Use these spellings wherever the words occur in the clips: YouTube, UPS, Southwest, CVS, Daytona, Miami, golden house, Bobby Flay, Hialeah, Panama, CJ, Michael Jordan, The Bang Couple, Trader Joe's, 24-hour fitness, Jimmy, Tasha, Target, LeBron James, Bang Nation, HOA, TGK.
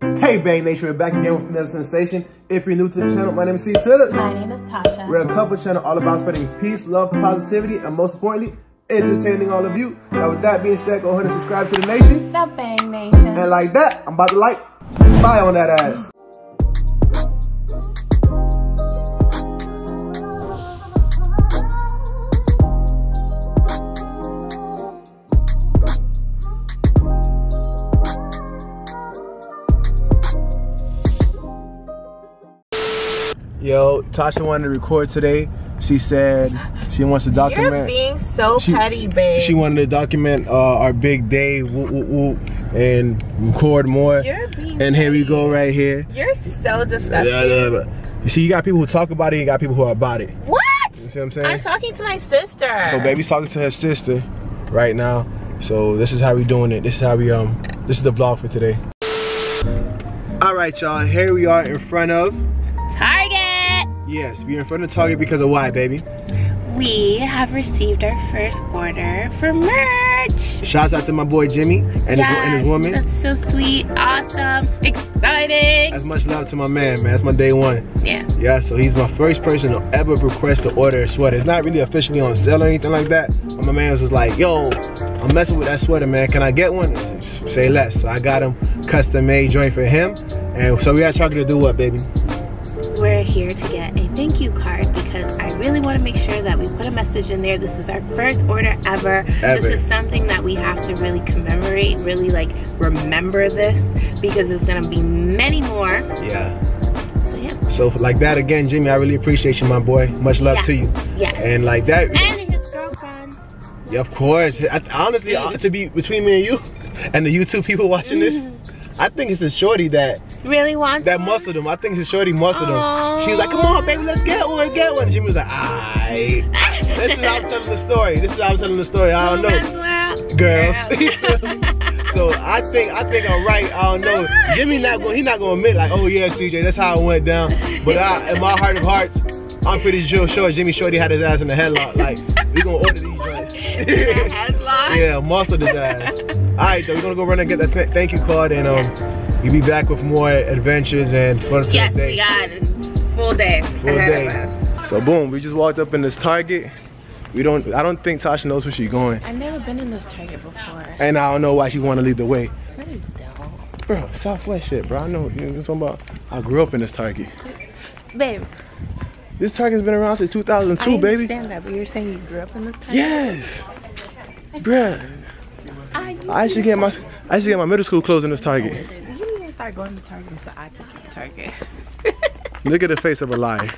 Hey Bang Nation, we're back again with another sensation. If you're new to the channel, my name is C. Tiller. My name is Tasha. We're a couple channel all about spreading peace, love, positivity, and most importantly, entertaining all of you. Now with that being said, go ahead and subscribe to the nation. The Bang Nation. And like that, I'm about to like, bye on that ass. Yo, Tasha wanted to record today. She said she wants to document. You're being so petty, babe. She wanted to document our big day, and record more. You're being and here petty. We go right here. You're so disgusting. You see, you got people who talk about it, you got people who are about it. What? You see what I'm saying? I'm talking to my sister. So baby's talking to her sister right now. So this is how we doing it. This is how we this is the vlog for today. All right, y'all. Here we are in front of Target. Yes, we're in front of Target because of why, baby? We have received our first order for merch. Shouts out to my boy Jimmy and, his woman. That's so sweet, awesome, exciting. That's much love to my man. That's my day one. Yeah. Yeah, so he's my first person to ever request to order a sweater. It's not really officially on sale or anything like that. But my man was just like, yo, I'm messing with that sweater, man. Can I get one? Say less. So I got him custom made joint for him. And so we at Target to do what, baby? We're here to get a thank you card because I really want to make sure that we put a message in there. This is our first order ever. This is something that we have to really commemorate, really like remember this because it's gonna be many more. Yeah. So yeah. So like that again, Jimmy, I really appreciate you, my boy. Much love to you. Yes. And like that. And his girlfriend. Yeah, of course. Honestly, to be between me and you, and the YouTube people watching this, I think it's a shorty that. Really wants that muscle them. I think his shorty muscle them. She was like, come on, baby, let's get one, get one. Jimmy was like, alright. This is how I'm telling the story. This is how I'm telling the story. I don't know. Girls. So I think I'm right. I don't know. Jimmy he's not gonna admit like, oh yeah, CJ, that's how it went down. But in my heart of hearts, I'm pretty sure Jimmy Shorty had his ass in the headlock. Like, we gonna order these joints. Headlock? Yeah, muscle his ass. Alright though, we're gonna go run and get that thank you card and we'll be back with more adventures and fun for the day. Yes, we got a full day. Full day. So boom, we just walked up in this Target. I don't think Tasha knows where she's going. I've never been in this Target before. And I don't know why she wanna lead the way. Really don't. Bro, Southwest shit, bro. I know you're talking about I grew up in this Target. Babe. This Target's been around since 2002, baby. I understand that, but you're saying you grew up in this Target? Yes. Bruh. I should get my middle school clothes in this Target. Start going to Target, so I took you to Target. Look at the face of a liar.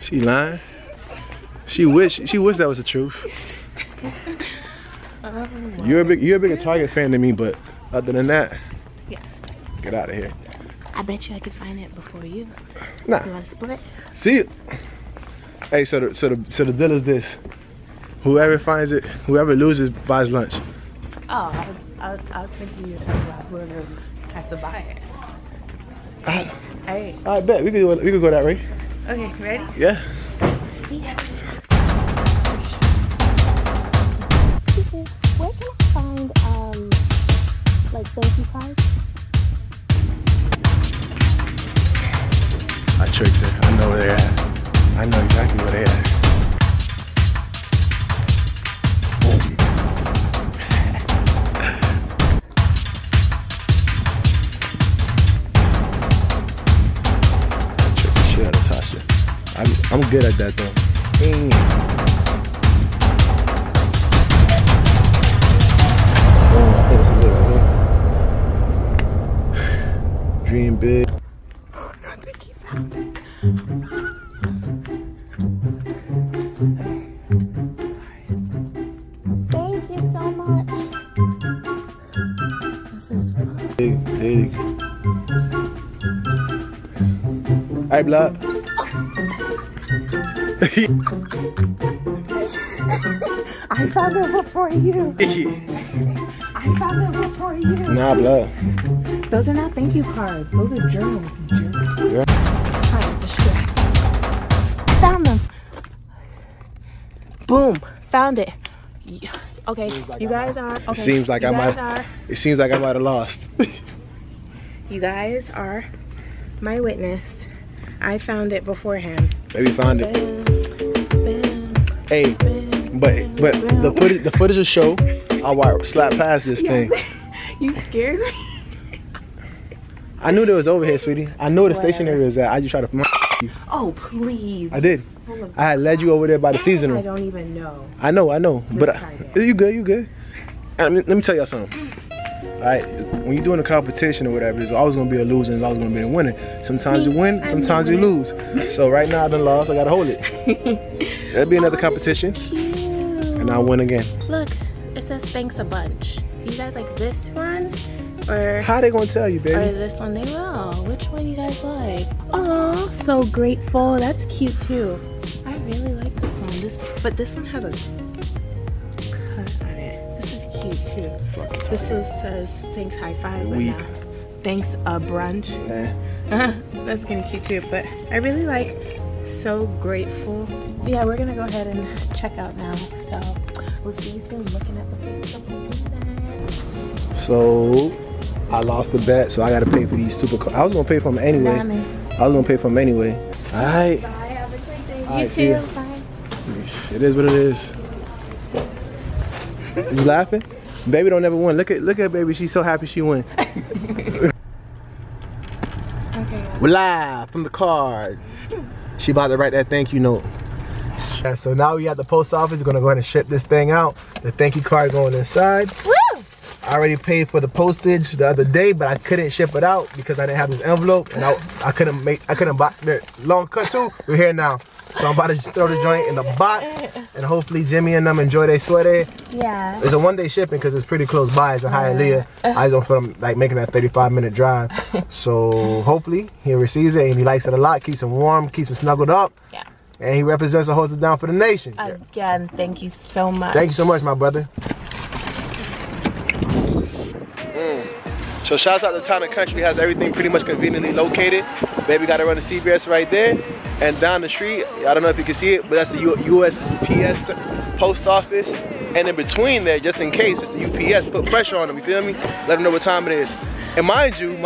She lying. She wish that was the truth. You're a bigger Target fan than me, but other than that, yes. Get out of here. I bet you I could find it before you. Nah. You want to split? See. Hey, so the deal is this: whoever finds it, whoever loses buys lunch. Oh, I was thinking you were talking about whoever has to buy it. I bet we could go that way. Okay, ready? Yeah. Excuse me, where can I find like thank you cards? I tricked her. I know where they're at. I know exactly where they're at. I'm good at that though. Dang. I think this is it right here. Dream big. Oh no, I think he found it. Thank you so much. This is fun. Big. Alright, blood. I found it before you. I found it before you. Nah, blood. Those are not thank you cards. Those are journals. Yeah. I found them. Boom. Found it. Okay, you guys are. It seems like I might have lost. You guys are my witness. I found it beforehand. Maybe found it. Hey, but the footage of show. I slap past this thing. You scared me. I knew there was over here, sweetie. I know where the station area is at. I just tried to. Oh please. I did. I led you over there by the seasonal. I don't even know. I know. But you good. I mean, let me tell y'all something. Alright, when you're doing a competition or whatever, there's always gonna be a loser and there's always gonna be a winner. Sometimes you win, sometimes you lose. So right now I done lost, I gotta hold it. That'll be another competition. And I'll win again. Look, it says thanks a bunch. You guys like this one? Or how they gonna tell you, baby? Or this one? They will. Which one you guys like? Oh, so grateful. That's cute too. I really like this one. But this one has a cut on it. This is cute too. This one says thanks high five. Weak. Thanks a brunch. Yeah. That's gonna be cute too. But I really like so grateful. Yeah, we're gonna go ahead and check out now. So we'll see you soon. Looking at the Facebook. So. I lost the bet, so I gotta pay for these super cars. I was gonna pay for them anyway. Alright. Bye, have a great day. You too, bye. It is what it is. You laughing? Baby don't ever win. Look at baby, she's so happy she won. Okay. Yeah. We're live from the card. She about to write that thank you note. Yeah, so now we at the post office, we're gonna go ahead and ship this thing out. The thank you card going inside. Woo! I already paid for the postage the other day, but I couldn't ship it out because I didn't have this envelope, and I couldn't buy the long cut too. We're here now, so I'm about to just throw the joint in the box, and hopefully Jimmy and them enjoy their sweater. Yeah. It's a one-day shipping because it's pretty close by. It's a Hialeah. I just don't feel like making that 35-minute drive. So hopefully he receives it and he likes it a lot. Keeps him warm, keeps him snuggled up. Yeah. And he represents and holds it down for the nation. Again, thank you so much. Thank you so much, my brother. So shouts out to Town and Country, has everything pretty much conveniently located. Baby got to run to CVS right there. And down the street, I don't know if you can see it, but that's the USPS post office. And in between there, just in case, it's the UPS. Put pressure on them, you feel me? Let them know what time it is. And mind you,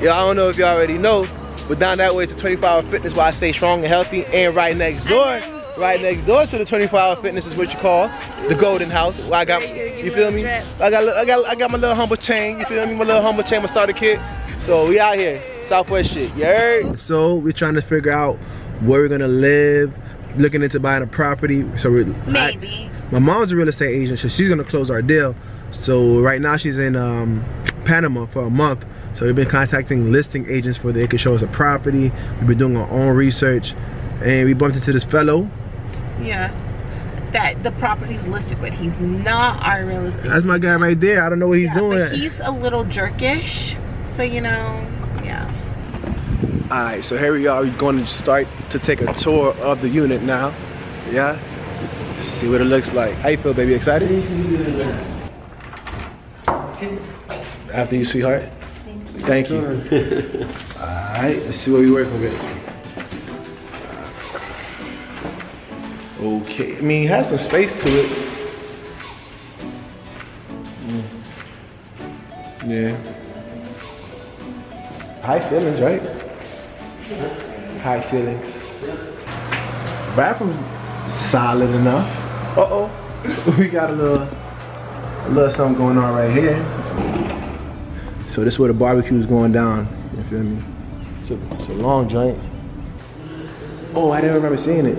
yeah, I don't know if y'all already know, but down that way is the 24-hour fitness where I stay strong and healthy. And right next door to the 24-hour fitness is what you call the Golden House. Where I got, you feel me? I got my little humble chain. You feel me? My little humble chain, my starter kit. So we out here, Southwest shit. You heard? So we're trying to figure out where we're gonna live. Looking into buying a property. So we're maybe. My mom's a real estate agent, so she's gonna close our deal. So right now she's in Panama for a month. So we've been contacting listing agents for they could show us a property. We've been doing our own research, and we bumped into this fellow. Yes, that the property's listed, but he's not our real estate. That's my guy right there. I don't know what he's doing. But he's a little jerkish, so you know, yeah. All right, so here we are. We're going to start to take a tour of the unit now. Yeah, let's see what it looks like. How you feel, baby? Excited? After you, sweetheart. Thank you. All right, let's see what we working with. Okay, I mean, it has some space to it. Yeah. High ceilings, right? High ceilings. Bathroom's solid enough. Uh-oh. We got a little something going on right here. So this is where the barbecue is going down. You feel me? It's a long joint. Oh, I didn't remember seeing it.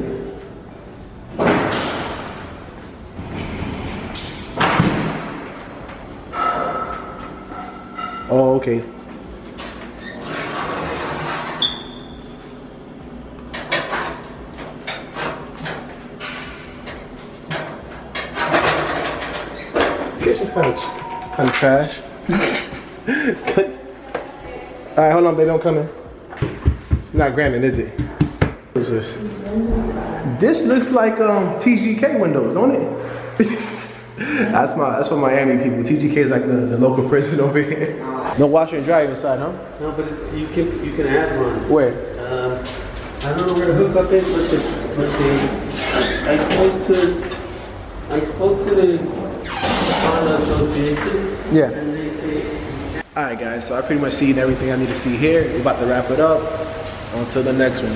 Oh, okay. Kitchen's kind of trash. All right, hold on, baby, don't come in. Not Granite, is it? What's this? This looks like TGK windows, don't it? That's for Miami people. TGK is like the local prison over here. No washer and dryer inside, huh? No, but you can add one. Where? I don't know where the hookup is, I spoke to the association. Yeah. And they say All right, guys, so I pretty much seen everything I need to see here. We're about to wrap it up. Until the next one.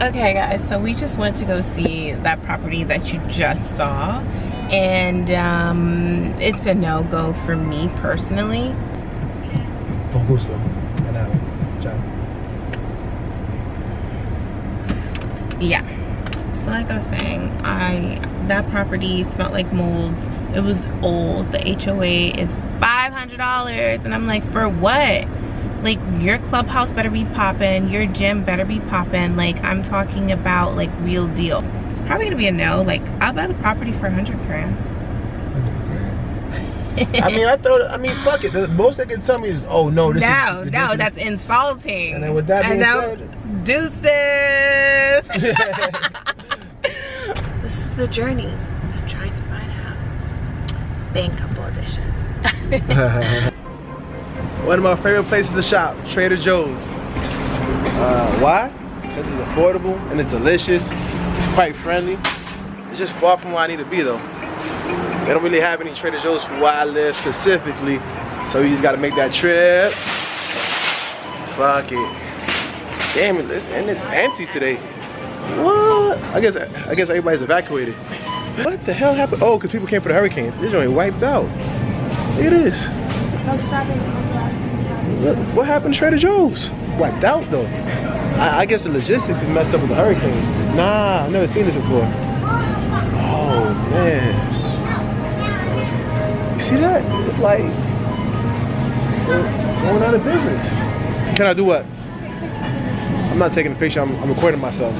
Okay, guys, so we just went to go see that property that you just saw. And it's a no-go for me personally. Yeah, so like I was saying, that property smelled like mold. It was old. The HOA is $500, and I'm like, for what? Like, your clubhouse better be popping, your gym better be popping. Like, I'm talking about like real deal. It's probably gonna be a no. Like, I'll buy the property for $100K. I mean, fuck it. The most they can tell me is, oh no, this is ridiculous. No, that's insulting. And then with that being said, deuces. This is the journey of trying to find a house. Bang Couple edition. One of my favorite places to shop, Trader Joe's. Why? Because it's affordable and it's delicious. It's quite friendly. It's just far from where I need to be though. They don't really have any Trader Joe's for where I live specifically, so you just gotta make that trip. Fuck it. Damn it, and it's empty today. What? I guess everybody's evacuated. What the hell happened? Oh, because people came for the hurricane. This joint wiped out. Look at this. What happened to Trader Joe's? Wiped out though. I guess the logistics is messed up with the hurricane. Nah, I've never seen this before. Oh man. See that? It's like going out of business. Can I do what? I'm not taking a picture. I'm recording myself.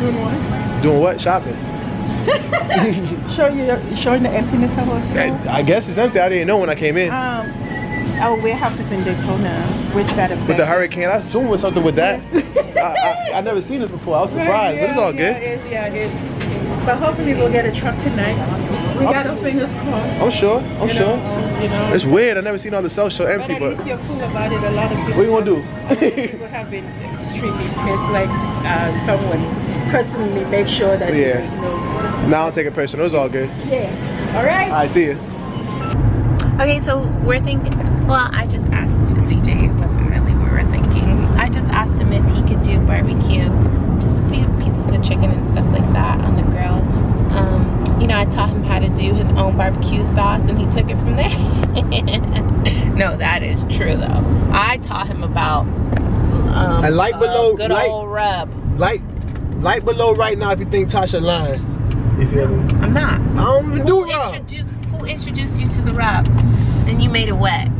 Doing what? Doing what? Shopping. showing the emptiness of us. I guess it's empty. I didn't know when I came in. Our warehouse is in Daytona, which got affected. With the hurricane, I assume it was something with that. I never seen this before. I was surprised, right, yeah, but it's all good. Yeah, it is. So hopefully we'll get a truck tonight. We got our fingers crossed. I'm sure. You know, it's weird. I never seen all the South Shore empty, but at least you're cool about it. A lot of people. What you gonna do? People have been extremely pissed. Like someone personally make sure that. Yeah. There's no. Now I'll take it personal. It's all good. Yeah. All right. I see you. Okay, so we're thinking. Well, I just asked CJ. It wasn't really what we were thinking. I just asked him if he could do barbecue, just a few pieces of chicken and stuff like that on the grill. You know, I taught him how to do his own barbecue sauce and he took it from there. No, that is true though. I taught him about a light below right now if you think Tasha lying. If you ever... I'm not. I don't even do rub. Who introduced you to the rub? And you made it wet.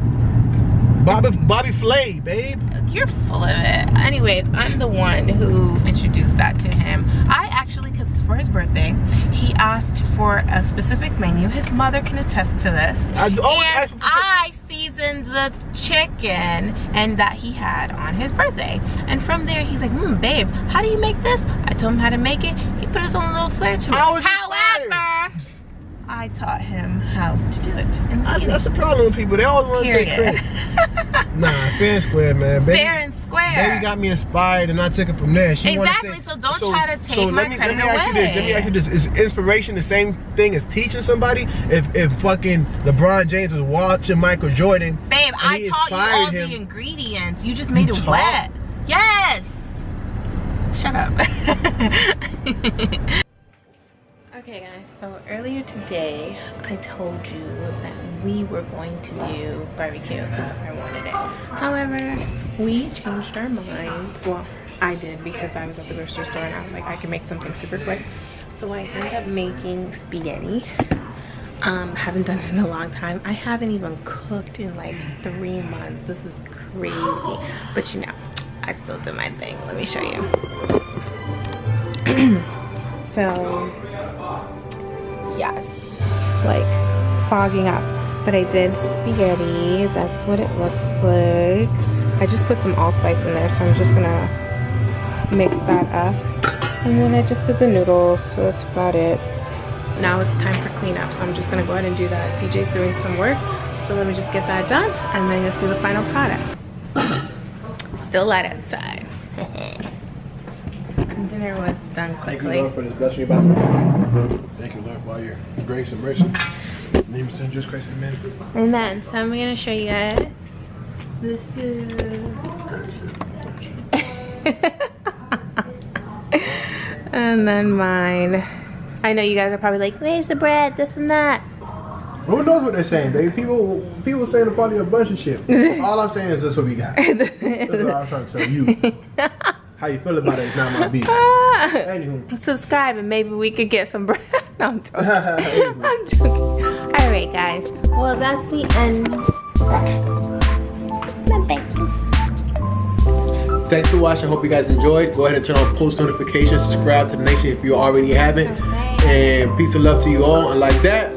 Bobby Flay, babe. You're full of it. Anyways, I'm the one who introduced that to him. I actually, because for his birthday, he asked for a specific menu. His mother can attest to this. I seasoned the chicken and that he had on his birthday. And from there, he's like, babe, how do you make this? I told him how to make it. He put his own little flair to it. However, I taught him how to do it. That's the problem with people. They always want to take credit. Nah, fair and square, man. Baby, fair and square. Baby got me inspired and I took it from there. She exactly, so don't try to take let me ask you this. Is inspiration the same thing as teaching somebody? If fucking LeBron James was watching Michael Jordan, babe, I taught you all the ingredients. You just made it wet. Yes! Shut up. Okay guys, so earlier today I told you that we were going to do barbecue because I wanted it. However, we changed our minds. Well, I did because I was at the grocery store and I was like, I can make something super quick. So I ended up making spaghetti. Haven't done it in a long time. I haven't even cooked in like 3 months. This is crazy. But you know, I still do my thing. Let me show you. So yes, like fogging up, but I did spaghetti. That's what it looks like. I just put some allspice in there, so I'm just gonna mix that up. And then I just did the noodles, so that's about it. Now it's time for cleanup, so I'm just gonna go ahead and do that. CJ's doing some work, so let me just get that done, and then you'll see the final product. Still light outside. Dinner was done quickly. Thank you, Lord, for this blessing. Thank you, Lord, for all your grace and mercy. In the name of the Son, Jesus Christ, amen. Amen. So I'm going to show you guys. This is... and then mine. I know you guys are probably like, where's the bread, this and that. Who knows what they're saying, baby? People saying probably a bunch of shit. All I'm saying is this what we got. That's what I'm trying to tell you. How you feel about it is not my beef. Anywho. Subscribe and maybe we could get some bread. No, I'm joking. I'm joking. Alright guys. Well, that's the end. Thanks for watching. Hope you guys enjoyed. Go ahead and turn on post notifications. Subscribe to the nation if you already haven't. Right. And peace and love to you all. And like that.